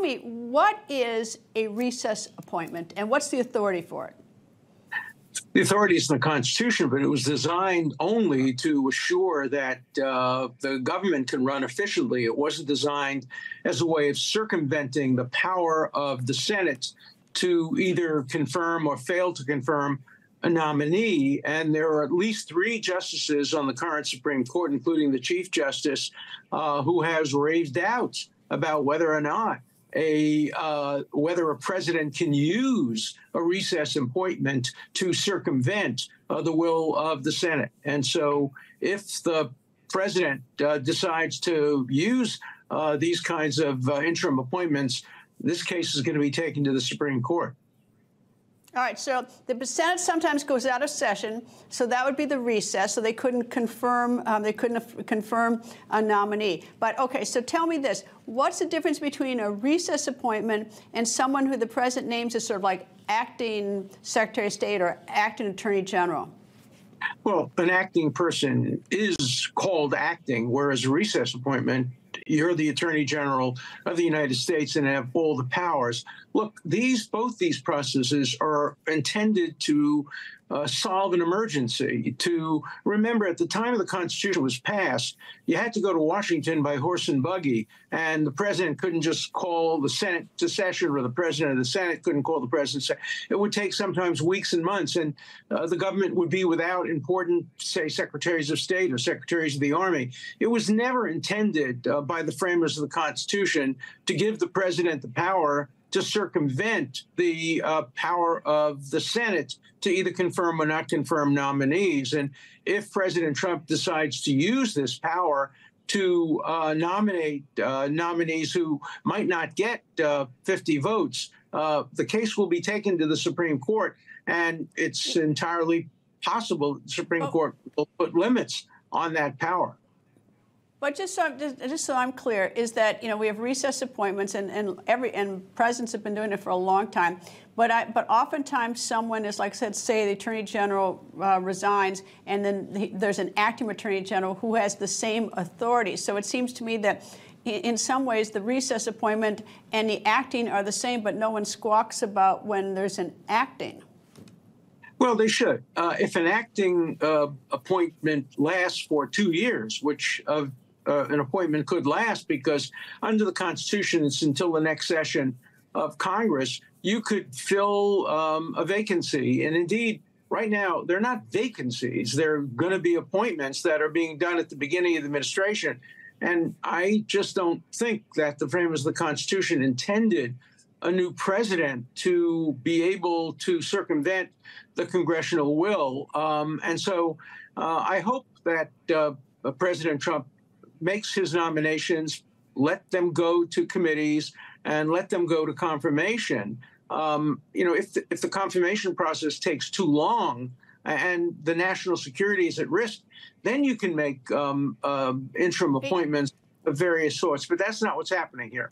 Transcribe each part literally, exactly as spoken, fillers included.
tell me, what is a recess appointment, and what's the authority for it? The authority is in the Constitution, but it was designed only to assure that uh, the government can run efficiently. It wasn't designed as a way of circumventing the power of the Senate to either confirm or fail to confirm a nominee. And there are at least three justices on the current Supreme Court, including the Chief Justice, uh, who has raised doubts about whether or not a uh, whether a president can use a recess appointment to circumvent uh, the will of the Senate. And so if the president uh, decides to use uh, these kinds of uh, interim appointments, this case is going to be taken to the Supreme Court. All right. So the Senate sometimes goes out of session, so that would be the recess. So they couldn't confirm, um, they couldn't confirm a nominee. But okay. So tell me this: what's the difference between a recess appointment and someone who the president names as sort of like acting Secretary of State or acting Attorney General? Well, an acting person is called acting, whereas a recess appointment, you're the Attorney General of the United States and have all the powers. Look, these both these processes are intended to uh, solve an emergency. To remember, at the time the Constitution was passed, you had to go to Washington by horse and buggy, and the president couldn't just call the Senate to session, or the president of the Senate couldn't call the president. It would take sometimes weeks and months, and uh, the government would be without important, say, secretaries of state or secretaries of the army. It was never intended uh, by the framers of the Constitution to give the president the power to circumvent the uh, power of the Senate to either confirm or not confirm nominees. And if President Trump decides to use this power to uh, nominate uh, nominees who might not get uh, fifty votes, uh, the case will be taken to the Supreme Court. And it's entirely possible the Supreme oh. Court will put limits on that power. But just so, just, just so I'm clear, is that, you know, we have recess appointments, and, and every and presidents have been doing it for a long time. But I, but oftentimes someone is, like I said, say the Attorney General uh, resigns, and then the, there's an acting Attorney General who has the same authority. So it seems to me that in some ways the recess appointment and the acting are the same, but no one squawks about when there's an acting. Well, they should. Uh, if an acting uh, appointment lasts for two years, which uh, Uh, an appointment could last, because under the Constitution, it's until the next session of Congress, you could fill um, a vacancy. And indeed, right now, they're not vacancies. They're going to be appointments that are being done at the beginning of the administration. And I just don't think that the framers of the Constitution intended a new president to be able to circumvent the congressional will. Um, and so uh, I hope that uh, President Trump makes his nominations, let them go to committees, and let them go to confirmation. Um, you know, if the, if the confirmation process takes too long and the national security is at risk, then you can make um, uh, interim appointments of various sorts. But that's not what's happening here.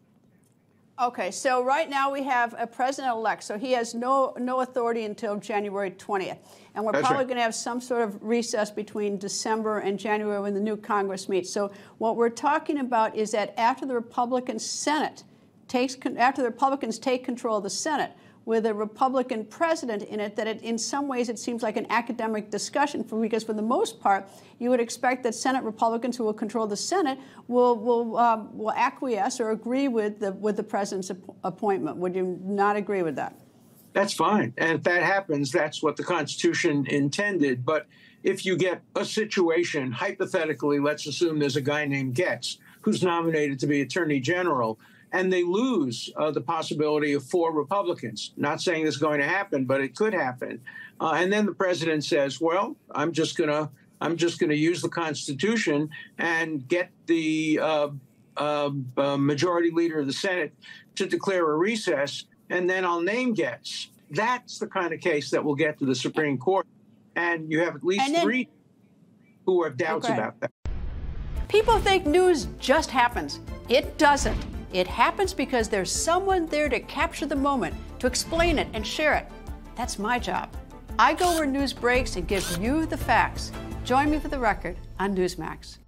Okay, so right now we have a president-elect, so he has no no authority until January twentieth. And we're That's probably right. going to have some sort of recess between December and January when the new Congress meets. So what we're talking about is that after the Republican Senate takes, after the Republicans take control of the Senate, with a Republican president in it, that it, in some ways it seems like an academic discussion, for, because for the most part, you would expect that Senate Republicans who will control the Senate will will um, will acquiesce or agree with the with the president's appointment. Would you not agree with that? That's fine, and if that happens, that's what the Constitution intended. But if you get a situation, hypothetically, let's assume there's a guy named Getz who's nominated to be Attorney General, and they lose uh, the possibility of four Republicans. Not saying this is going to happen, but it could happen. Uh, and then the president says, well, I'm just going to I'm just going to use the Constitution and get the uh, uh, uh, majority leader of the Senate to declare a recess, and then I'll name Getz. That's the kind of case that will get to the Supreme Court. And you have at least then, three who have doubts about that. People think news just happens. It doesn't. It happens because there's someone there to capture the moment, to explain it and share it. That's my job. I go where news breaks and give you the facts. Join me for The Record on Newsmax.